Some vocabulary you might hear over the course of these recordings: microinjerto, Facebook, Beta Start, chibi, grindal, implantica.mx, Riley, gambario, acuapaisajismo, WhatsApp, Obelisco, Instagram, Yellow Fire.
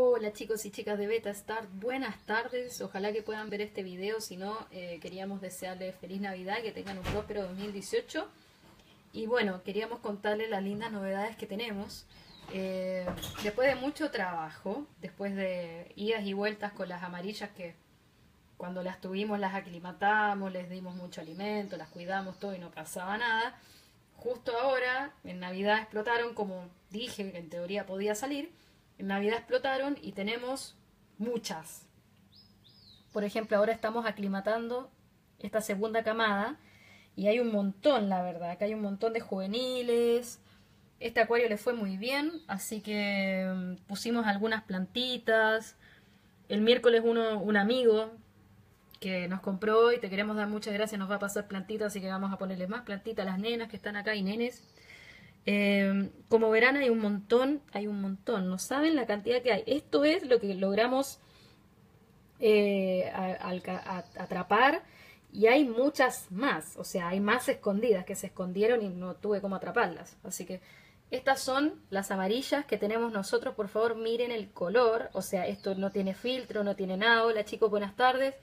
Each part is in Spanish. Hola chicos y chicas de Beta Start, buenas tardes, ojalá que puedan ver este video, si no queríamos desearles feliz Navidad, que tengan un próspero 2018 y bueno, queríamos contarles las lindas novedades que tenemos después de mucho trabajo, después de idas y vueltas con las amarillas que cuando las tuvimos las aclimatamos, les dimos mucho alimento, las cuidamos todo y no pasaba nada. Justo ahora en Navidad explotaron, como dije que en teoría podía salir. En Navidad explotaron y tenemos muchas. Por ejemplo, ahora estamos aclimatando esta segunda camada y hay un montón, la verdad. Acá hay un montón de juveniles. Este acuario le fue muy bien, así que pusimos algunas plantitas. El miércoles un amigo que nos compró y te queremos dar muchas gracias, nos va a pasar plantitas, así que vamos a ponerle más plantitas a las nenas que están acá y nenes. Como verán hay un montón, no saben la cantidad que hay. Esto es lo que logramos atrapar y hay muchas más, o sea, hay más escondidas que se escondieron y no tuve cómo atraparlas. Así que estas son las amarillas que tenemos nosotros, por favor miren el color, o sea, esto no tiene filtro, no tiene nada. Hola chicos, buenas tardes,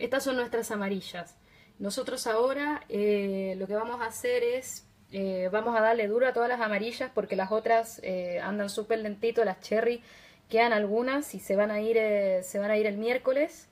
estas son nuestras amarillas. Nosotros ahora lo que vamos a hacer es... vamos a darle duro a todas las amarillas porque las otras andan súper lentito, las cherry quedan algunas y se van a ir el miércoles.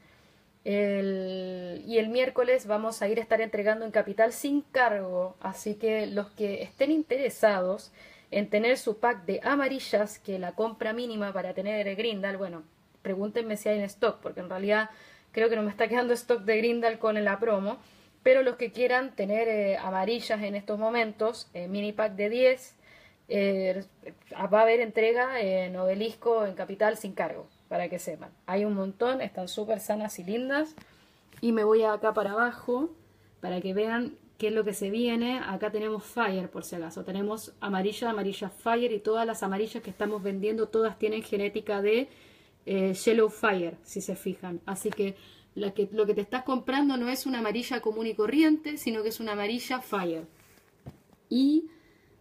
Y el miércoles vamos a estar entregando en Capital sin cargo, así que los que estén interesados en tener su pack de amarillas, que la compra mínima para tener grindal, bueno, pregúntenme si hay en stock, porque en realidad creo que no me está quedando stock de grindal con la promo. Pero los que quieran tener amarillas en estos momentos, mini pack de 10, va a haber entrega en Obelisco, en Capital, sin cargo, para que sepan. Hay un montón, están súper sanas y lindas. Y me voy acá para abajo, para que vean qué es lo que se viene. Acá tenemos Fire, por si acaso. Tenemos amarilla, amarilla Fire, y todas las amarillas que estamos vendiendo, todas tienen genética de Yellow Fire, si se fijan. Así que... lo que te estás comprando no es una amarilla común y corriente, sino que es una amarilla Fire. Y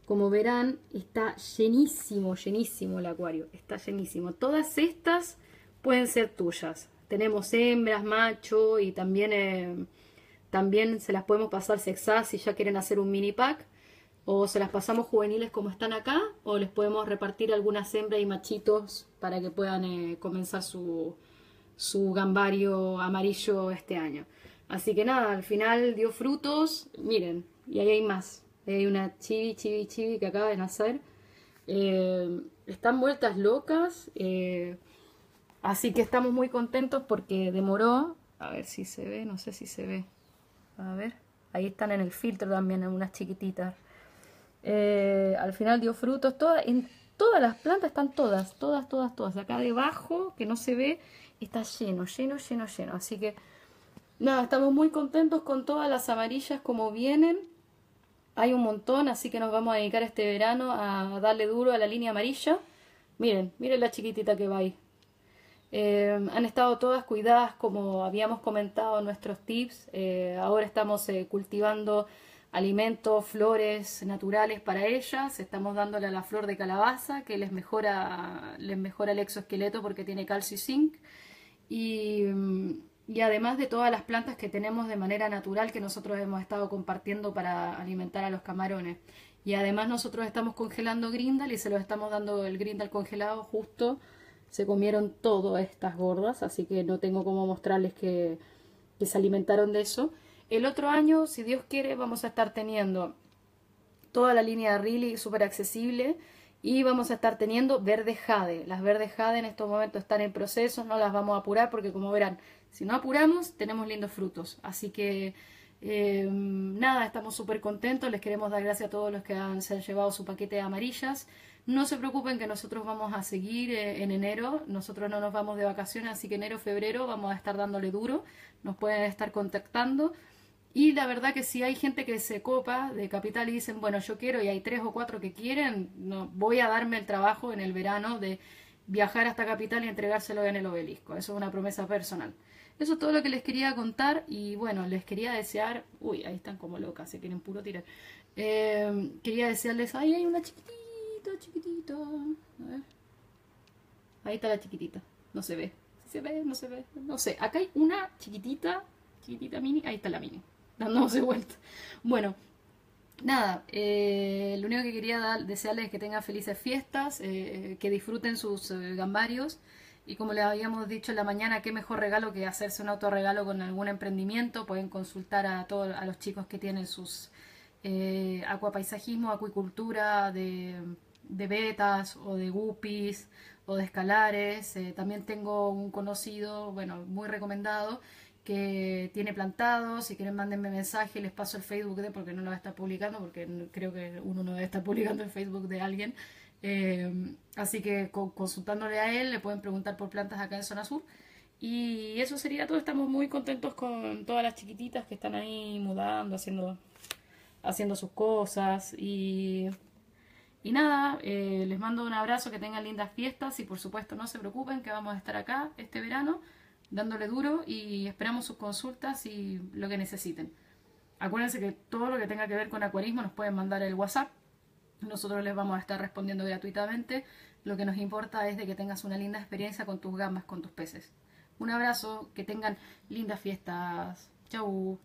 como verán, está llenísimo, llenísimo el acuario. Está llenísimo. Todas estas pueden ser tuyas. Tenemos hembras, macho y también, también se las podemos pasar sexadas si ya quieren hacer un mini pack. O se las pasamos juveniles como están acá, o les podemos repartir algunas hembras y machitos para que puedan comenzar su gambario amarillo este año. Así que nada, al final dio frutos, miren, y ahí hay más. Hay una chibi que acaba de nacer. Están vueltas locas, así que estamos muy contentos porque demoró. A ver si se ve, no sé si se ve. A ver, ahí están en el filtro también, unas chiquititas. Al final dio frutos, todas las plantas están todas. Acá debajo, que no se ve, está lleno. Así que, nada, estamos muy contentos con todas las amarillas como vienen. Hay un montón, así que nos vamos a dedicar este verano a darle duro a la línea amarilla. Miren la chiquitita que va ahí. Han estado todas cuidadas, como habíamos comentado en nuestros tips. Ahora estamos cultivando alimentos, flores naturales para ellas. Estamos dándole a la flor de calabaza, que les mejora el exoesqueleto porque tiene calcio y zinc. Y además de todas las plantas que tenemos de manera natural que nosotros hemos estado compartiendo para alimentar a los camarones. Y además nosotros estamos congelando grindal y se los estamos dando el grindal congelado. Justo se comieron todas estas gordas, así que no tengo cómo mostrarles que se alimentaron de eso. El otro año, si Dios quiere, vamos a estar teniendo toda la línea de Riley súper accesible y vamos a estar teniendo verde jade. Las verdes jade en estos momentos están en proceso, no las vamos a apurar porque como verán, si no apuramos tenemos lindos frutos. Así que nada, estamos súper contentos, les queremos dar gracias a todos los que se han llevado su paquete de amarillas. No se preocupen que nosotros vamos a seguir en enero, nosotros no nos vamos de vacaciones, así que enero, febrero vamos a estar dándole duro, nos pueden estar contactando. Y la verdad que si hay gente que se copa de Capital y dicen, bueno, yo quiero, y hay 3 o 4 que quieren, no, voy a darme el trabajo en el verano de viajar hasta Capital y entregárselo en el Obelisco. Eso es una promesa personal. Eso es todo lo que les quería contar y bueno, les quería desear... Uy, ahí están como locas, se quieren puro tirar. Quería desearles... ¡Ay, hay una chiquitita, chiquitita! A ver. Ahí está la chiquitita. No se ve. ¿Se ve? No se ve. No sé. Acá hay una chiquitita. Chiquitita mini. Ahí está la mini. Dándose vuelta. Bueno. Nada, lo único que quería desearles es que tengan felices fiestas, que disfruten sus gambarios, y como les habíamos dicho en la mañana, qué mejor regalo que hacerse un autorregalo con algún emprendimiento. Pueden consultar a los chicos que tienen sus acuapaisajismo, acuicultura, de vetas o de guppies o de escalares. También tengo un conocido, bueno, muy recomendado, que tiene plantados. Si quieren, mándenme mensaje, les paso el Facebook de, porque no lo va a estar publicando, porque creo que uno no debe estar publicando el Facebook de alguien. Así que consultándole a él, le pueden preguntar por plantas acá en Zona Sur. Y eso sería todo. Estamos muy contentos con todas las chiquititas que están ahí mudando, haciendo sus cosas. Y nada, les mando un abrazo, que tengan lindas fiestas y por supuesto no se preocupen, que vamos a estar acá este verano dándole duro, y esperamos sus consultas y lo que necesiten. Acuérdense que todo lo que tenga que ver con acuarismo nos pueden mandar el WhatsApp. Nosotros les vamos a estar respondiendo gratuitamente. Lo que nos importa es de que tengas una linda experiencia con tus gambas, con tus peces. Un abrazo, que tengan lindas fiestas. Chau.